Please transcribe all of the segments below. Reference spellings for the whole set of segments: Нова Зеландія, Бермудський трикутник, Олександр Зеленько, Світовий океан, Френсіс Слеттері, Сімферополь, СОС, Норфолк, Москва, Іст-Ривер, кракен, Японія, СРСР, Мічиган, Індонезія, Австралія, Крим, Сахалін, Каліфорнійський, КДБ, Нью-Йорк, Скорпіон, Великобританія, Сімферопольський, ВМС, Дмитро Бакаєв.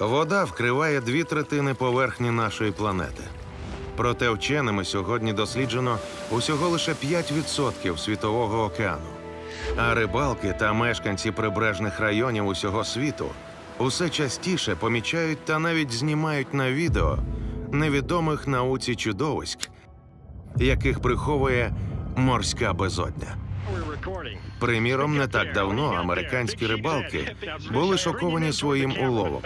Вода вкриває 2/3 поверхні нашої планети. Проте вченими сьогодні досліджено усього лише 5% світового океану. А рибалки та мешканці прибережних районів усього світу усе частіше помічають та навіть знімають на відео невідомих науці чудовиськ, яких приховує морська безодня. Приміром, не так давно американські рибалки були шоковані своїм уловом.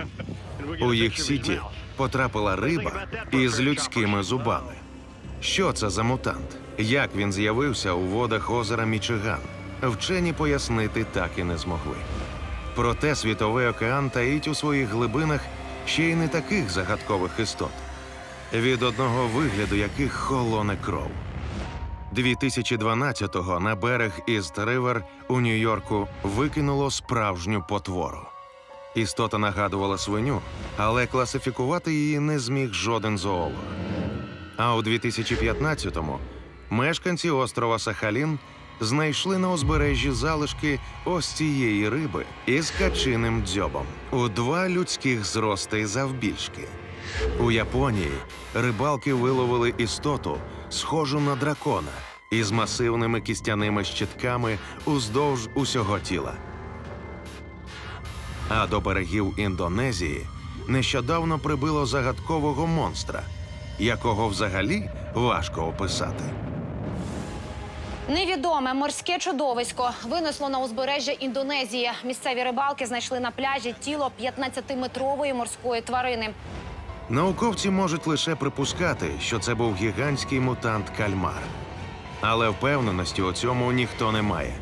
У їх сіті потрапила риба із людськими зубами. Що це за мутант? Як він з'явився у водах озера Мічиган? Вчені пояснити так і не змогли. Проте світовий океан таїть у своїх глибинах ще й не таких загадкових істот, від одного вигляду яких холоне кров. 2012-го на берег Іст-Ривер у Нью-Йорку викинуло справжню потвору. Істота нагадувала свиню, але класифікувати її не зміг жоден зоолог. А у 2015-му мешканці острова Сахалін знайшли на узбережжі залишки ось цієї риби із качиним дзьобом у 2 людських зрости завбільшки. У Японії рибалки виловили істоту, схожу на дракона, із масивними кістяними щитками уздовж усього тіла. А до берегів Індонезії нещодавно прибило загадкового монстра, якого взагалі важко описати. Невідоме морське чудовисько винесло на узбережжя Індонезії. Місцеві рибалки знайшли на пляжі тіло 15-метрової морської тварини. Науковці можуть лише припускати, що це був гігантський мутант-кальмар. Але впевненості у цьому ніхто не має.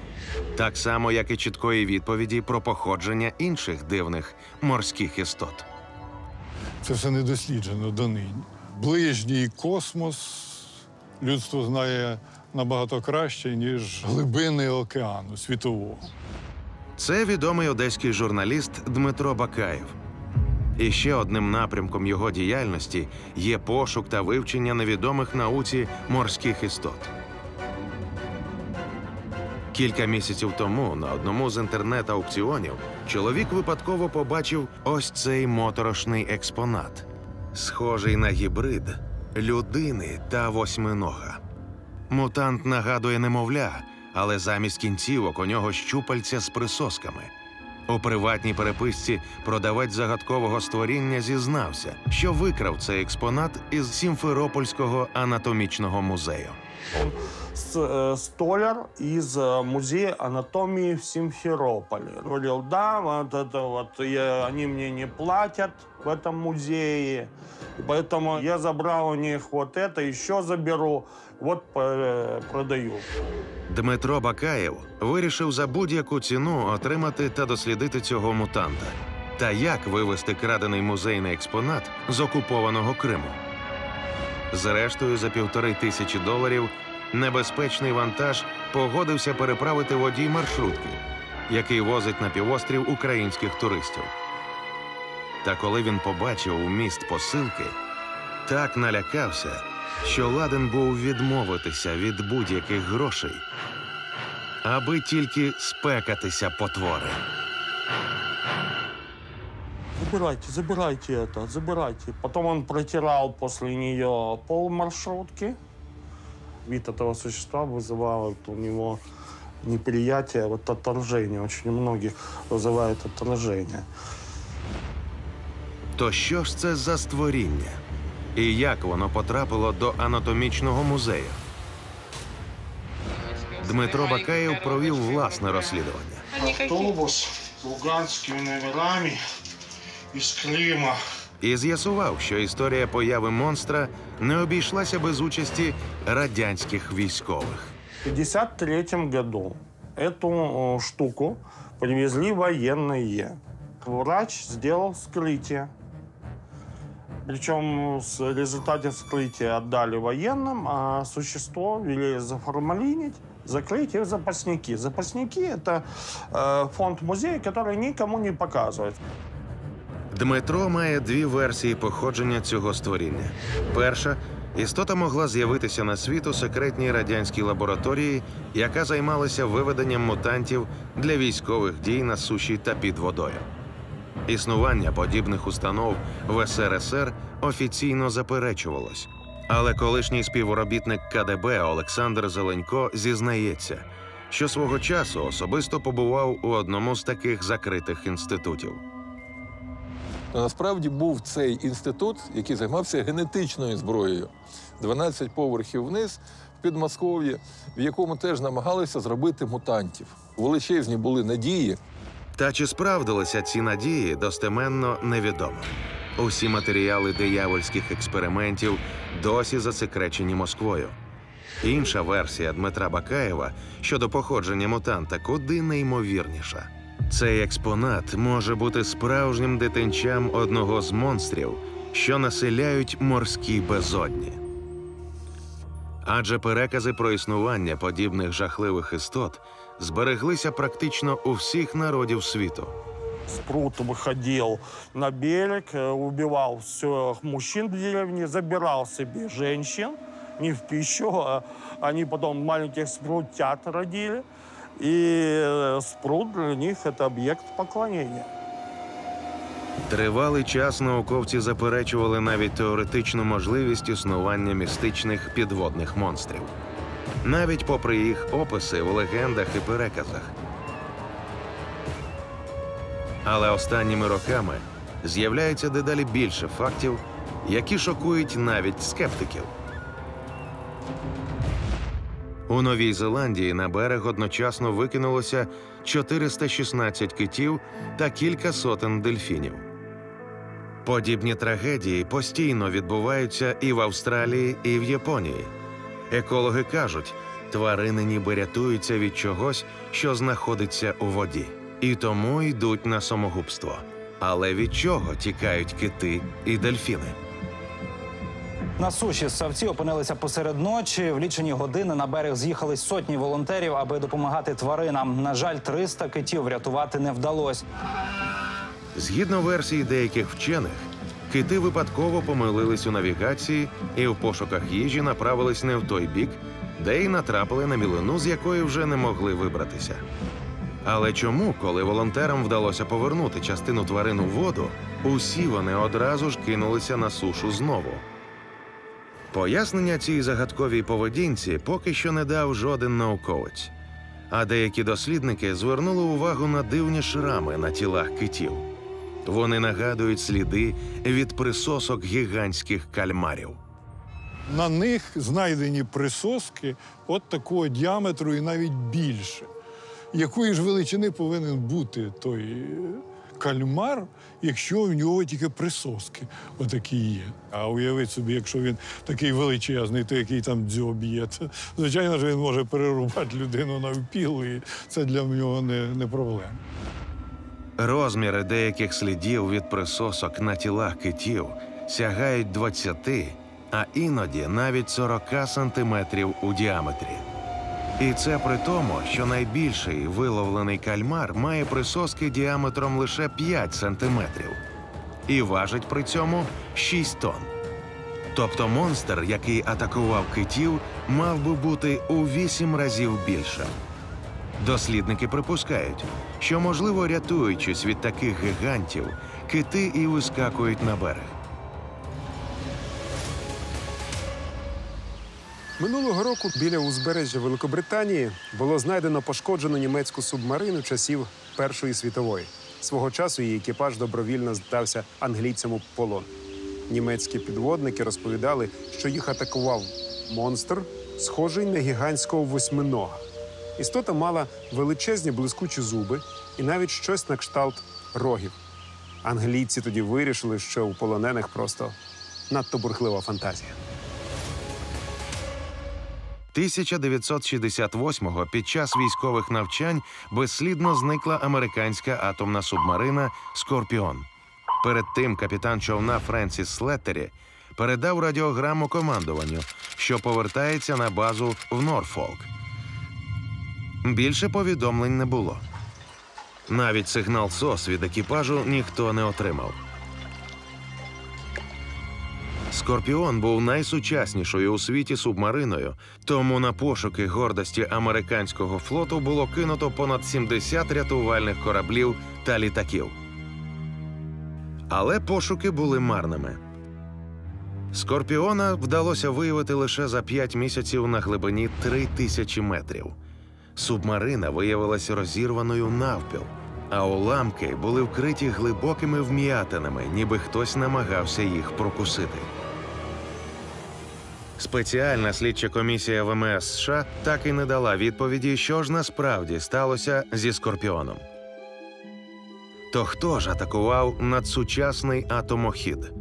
Так само, як і чіткої відповіді про походження інших дивних морських істот. Це все недосліджено донині. Ближній космос людство знає набагато краще, ніж глибини океану світового. Це відомий одеський журналіст Дмитро Бакаєв. І ще одним напрямком його діяльності є пошук та вивчення невідомих науці морських істот. Кілька місяців тому на одному з інтернет-аукціонів чоловік випадково побачив ось цей моторошний експонат, схожий на гібрид людини та восьминога. Мутант нагадує немовля, але замість кінцівок у нього щупальця з присосками. У приватній переписці продавець загадкового створіння зізнався, що викрав цей експонат із Сімферопольського анатомічного музею. Он столяр из музея анатомии в Симферополе. Говорил, да, они мне не платят в этом музее, поэтому я забрал у них вот это, еще заберу, вот продаю. Дмитро Бакаєв вирішив за будь-яку ціну отримати та дослідити цього мутанта. Та як вивести крадений музейний експонат з окупованого Криму? Зрештою, за $1500 небезпечний вантаж погодився переправити водій маршрутки, який возить на півострів українських туристів. Та коли він побачив вміст посилки, так налякався, що ладен був відмовитися від будь-яких грошей, аби тільки спекатися потвори. Забирайте, забирайте это, забирайте. Потом он протирал после нее пол маршрутки. Вид этого существа вызывал у него неприятие, вот отторжение. Очень многих вызывает отторжение. То що ж це за створіння? І як воно потрапило до анатомічного музею? Дмитро Бакаєв провів власне розслідування. Автобус з луганськими номерами із Крима. І з'ясував, що історія появи монстра не обійшлася без участі радянських військових. У 1953 году эту штуку привезли военные. Врач сделал вскрытие. Причем в результате вскрытия отдали военным, а существо вели заформалинить, закрыть их в запасники. Запасники – это фонд музея, который никому не показывает. Дмитро має 2 версії походження цього створіння. Перша – істота могла з'явитися на світ у секретній радянській лабораторії, яка займалася виведенням мутантів для військових дій на суші та під водою. Існування подібних установ в СРСР офіційно заперечувалось. Але колишній співробітник КДБ Олександр Зеленько зізнається, що свого часу особисто побував у одному з таких закритих інститутів. Насправді був цей інститут, який займався генетичною зброєю. 12 поверхів вниз, в Підмосков'ї, в якому теж намагалися зробити мутантів. Величезні були надії. Та чи справдилися ці надії, достеменно невідомо. Усі матеріали диявольських експериментів досі засекречені Москвою. Інша версія Дмитра Бакаєва щодо походження мутанта куди неймовірніша. Цей експонат може бути справжнім дитинчам одного з монстрів, що населяють морські безодні. Адже перекази про існування подібних жахливих істот збереглися практично у всіх народів світу. Спрут виходив на берег, вбивав всіх мужчин в деревні, забирав собі жінок, не в пищу, а вони потім маленьких спрутят родили. І спрут для них – це об'єкт поклонення. Тривалий час науковці заперечували навіть теоретичну можливість існування містичних підводних монстрів. Навіть попри їх описи в легендах і переказах. Але останніми роками з'являється дедалі більше фактів, які шокують навіть скептиків. У Новій Зеландії на берег одночасно викинулося 416 китів та кілька сотень дельфінів. Подібні трагедії постійно відбуваються і в Австралії, і в Японії. Екологи кажуть, тварини ніби рятуються від чогось, що знаходиться у воді. І тому йдуть на самогубство. Але від чого тікають кити і дельфіни? На суші ссавці опинилися посеред ночі. В лічені години на берег з'їхали сотні волонтерів, аби допомагати тваринам. На жаль, 300 китів врятувати не вдалося. Згідно версії деяких вчених, кити випадково помилились у навігації і в пошуках їжі направились не в той бік, де й натрапили на мілину, з якої вже не могли вибратися. Але чому, коли волонтерам вдалося повернути частину тварин у воду, усі вони одразу ж кинулися на сушу знову? Пояснення цій загадковій поведінці поки що не дав жоден науковець. А деякі дослідники звернули увагу на дивні шрами на тілах китів. Вони нагадують сліди від присосок гігантських кальмарів. На них знайдені присоски от такого діаметру і навіть більше. Якої ж величини повинен бути той кальмар, якщо в нього тільки присоски отакі є? А уявіть собі, якщо він такий величезний, то який там дзьоб є. То, звичайно ж, він може перерубати людину навпіл, і це для нього не проблема. Розміри деяких слідів від присосок на тілах китів сягають 20, а іноді навіть 40 сантиметрів у діаметрі. І це при тому, що найбільший виловлений кальмар має присоски діаметром лише 5 сантиметрів. І важить при цьому 6 тонн. Тобто монстр, який атакував китів, мав би бути у 8 разів більшим. Дослідники припускають, що, можливо, рятуючись від таких гігантів, кити і вискакують на берег. Минулого року біля узбережжя Великобританії було знайдено пошкоджену німецьку субмарину часів Першої світової. Свого часу її екіпаж добровільно здався англійцям у полон. Німецькі підводники розповідали, що їх атакував монстр, схожий на гігантського восьминога. Істота мала величезні блискучі зуби і навіть щось на кшталт рогів. Англійці тоді вирішили, що у полонених просто надто бурхлива фантазія. 1968-го під час військових навчань безслідно зникла американська атомна субмарина «Скорпіон». Перед тим капітан човна Френсіс Слеттері передав радіограму командуванню, що повертається на базу в Норфолк. Більше повідомлень не було. Навіть сигнал СОС від екіпажу ніхто не отримав. «Скорпіон» був найсучаснішою у світі субмариною, тому на пошуки гордості американського флоту було кинуто понад 70 рятувальних кораблів та літаків. Але пошуки були марними. Скорпіона вдалося виявити лише за 5 місяців на глибині 3000 метрів. Субмарина виявилася розірваною навпіл, а уламки були вкриті глибокими вм'ятинами, ніби хтось намагався їх прокусити. Спеціальна слідча комісія ВМС США так і не дала відповіді, що ж насправді сталося зі Скорпіоном. То хто ж атакував надсучасний атомохід?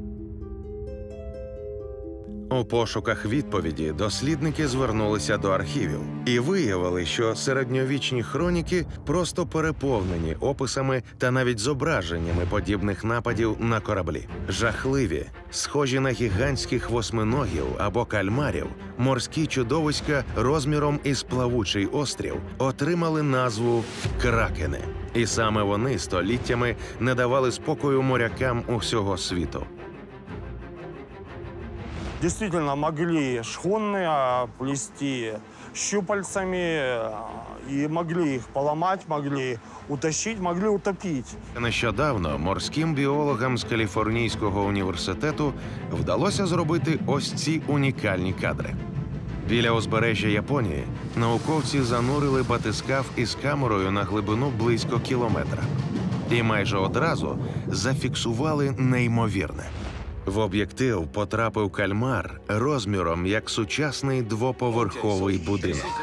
У пошуках відповіді дослідники звернулися до архівів і виявили, що середньовічні хроніки просто переповнені описами та навіть зображеннями подібних нападів на кораблі. Жахливі, схожі на гігантських восьминогів або кальмарів, морські чудовиська розміром із плавучий острів отримали назву «кракени». І саме вони століттями не давали спокою морякам усього світу. Действительно, могли шхуны плести щупальцами и могли их поломать, могли утащить, могли утопить. Нещодавно морським біологам з Каліфорнійського університету вдалося зробити ось ці унікальні кадри. Біля узбережжя Японії науковці занурили батискаф із камерою на глибину близько кілометра. І майже одразу зафіксували неймовірне. В об'єктив потрапив кальмар розміром як сучасний двоповерховий будинок.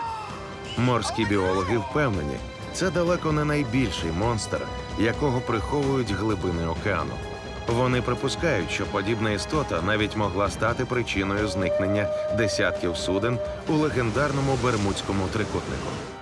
Морські біологи впевнені, це далеко не найбільший монстр, якого приховують глибини океану. Вони припускають, що подібна істота навіть могла стати причиною зникнення десятків суден у легендарному Бермудському трикутнику.